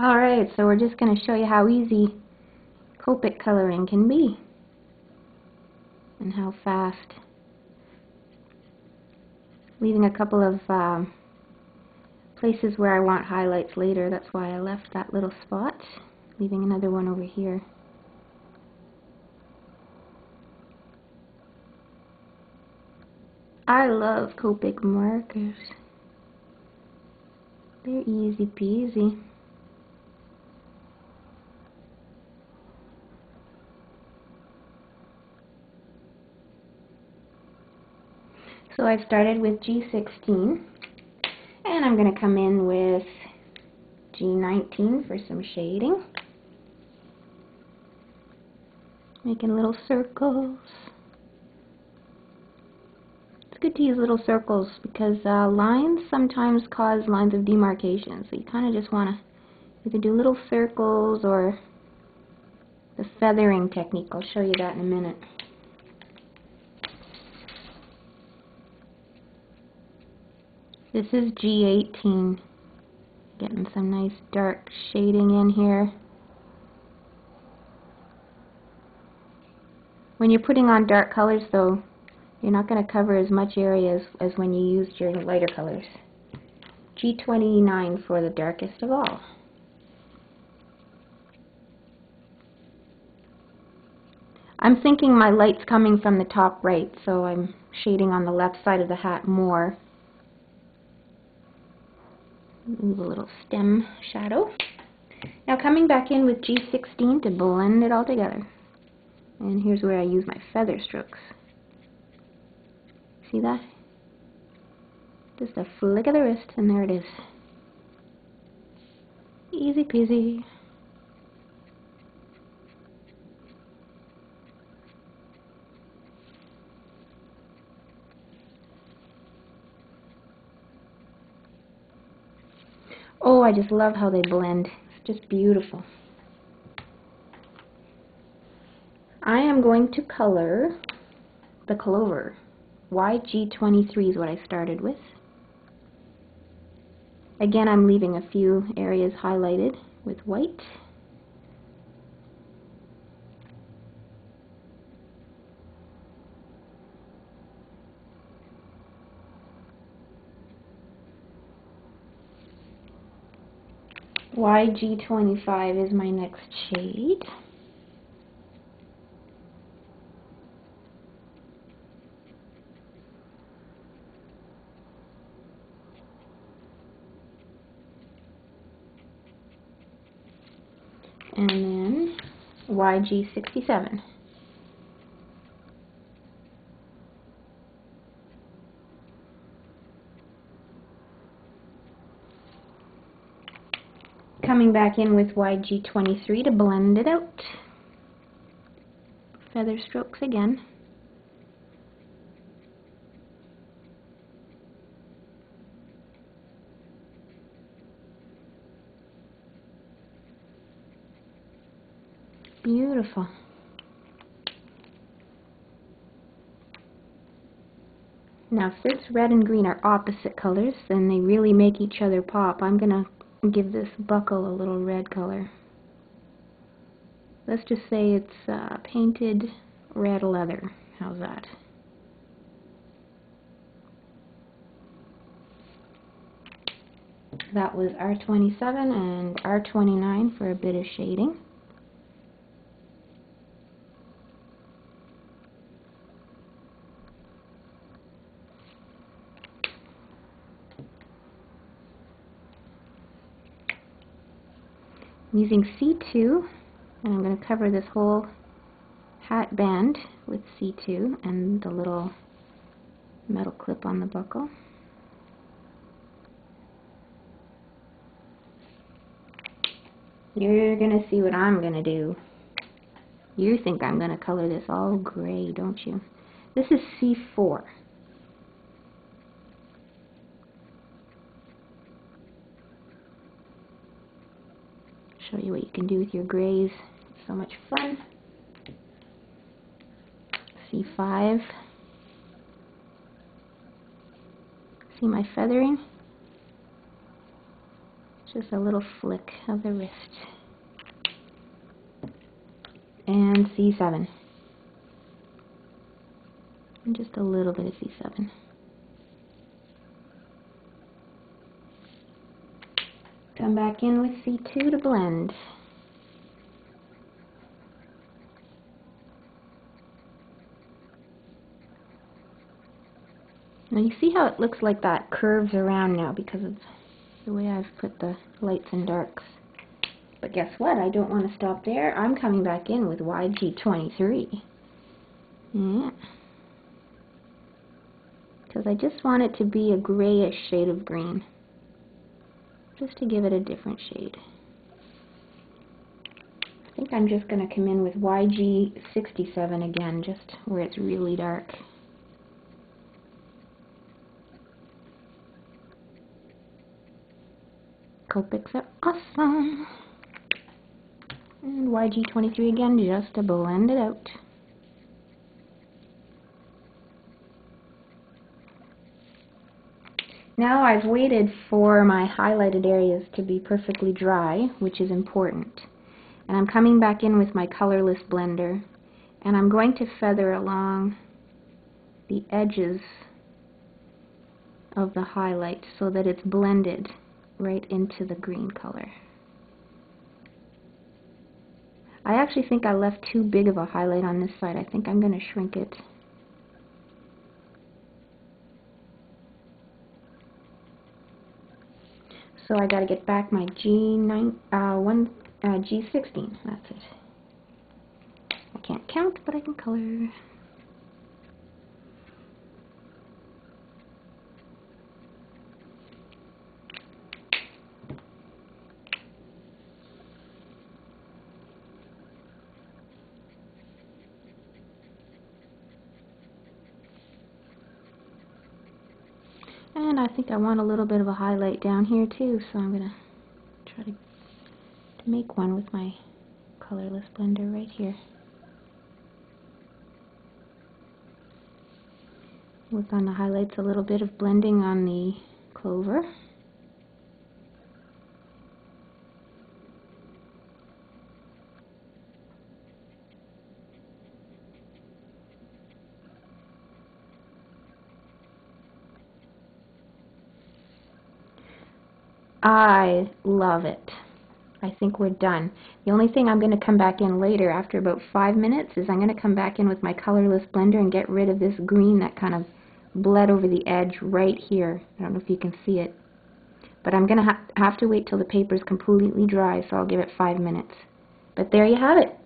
Alright, so we're just going to show you how easy Copic coloring can be and how fast. Leaving a couple of places where I want highlights later, that's why I left that little spot, leaving another one over here. I love Copic markers. They're easy peasy. So I've started with G16, and I'm going to come in with G19 for some shading. Making little circles. It's good to use little circles because lines sometimes cause lines of demarcation, so you kind of just want to either do little circles or the feathering technique. I'll show you that in a minute. This is G18, getting some nice dark shading in here. When you're putting on dark colors though, you're not going to cover as much area as when you use your lighter colors. G29 for the darkest of all. I'm thinking my light's coming from the top right, so I'm shading on the left side of the hat more. Leave a little stem shadow. Now coming back in with G16 to blend it all together. And here's where I use my feather strokes. See that? Just a flick of the wrist and there it is. Easy peasy. Oh, I just love how they blend. It's just beautiful. I am going to color the clover. YG23 is what I started with. Again, I'm leaving a few areas highlighted with white. YG25 is my next shade. And then YG67. Coming back in with YG23 to blend it out. Feather strokes again. Beautiful. Now since red and green are opposite colors and they really make each other pop, I'm going to give this buckle a little red color. Let's just say it's painted red leather. How's that? That was R27 and R29 for a bit of shading. I'm using C2, and I'm going to cover this whole hat band with C2 and the little metal clip on the buckle. You're going to see what I'm going to do. You think I'm going to color this all gray, don't you? This is C4. Show you what you can do with your grays. It's so much fun. C5. See my feathering? just a little flick of the wrist. And C7. And just a little bit of C7. Come back in with C2 to blend. Now you see how it looks like that curves around now because of the way I've put the lights and darks. But guess what? I don't want to stop there. I'm coming back in with YG23. Yeah. Because I just want it to be a grayish shade of green. Just to give it a different shade. I think I'm just going to come in with YG67 again, just where it's really dark. Copics are awesome. And YG23 again, just to blend it out. Now I've waited for my highlighted areas to be perfectly dry, which is important. And I'm coming back in with my colorless blender, and I'm going to feather along the edges of the highlight so that it's blended right into the green color. I actually think I left too big of a highlight on this side. I think I'm going to shrink it. So I got to get back my G16. That's it. I can't count, but I can color. And I think I want a little bit of a highlight down here too, so I'm going to try to make one with my colorless blender right here. Work on the highlights, a little bit of blending on the clover. I love it. I think we're done. The only thing I'm going to come back in later after about 5 minutes is I'm going to come back in with my colorless blender and get rid of this green that kind of bled over the edge right here. I don't know if you can see it. But I'm going to have to wait till the paper is completely dry, so I'll give it 5 minutes. But there you have it.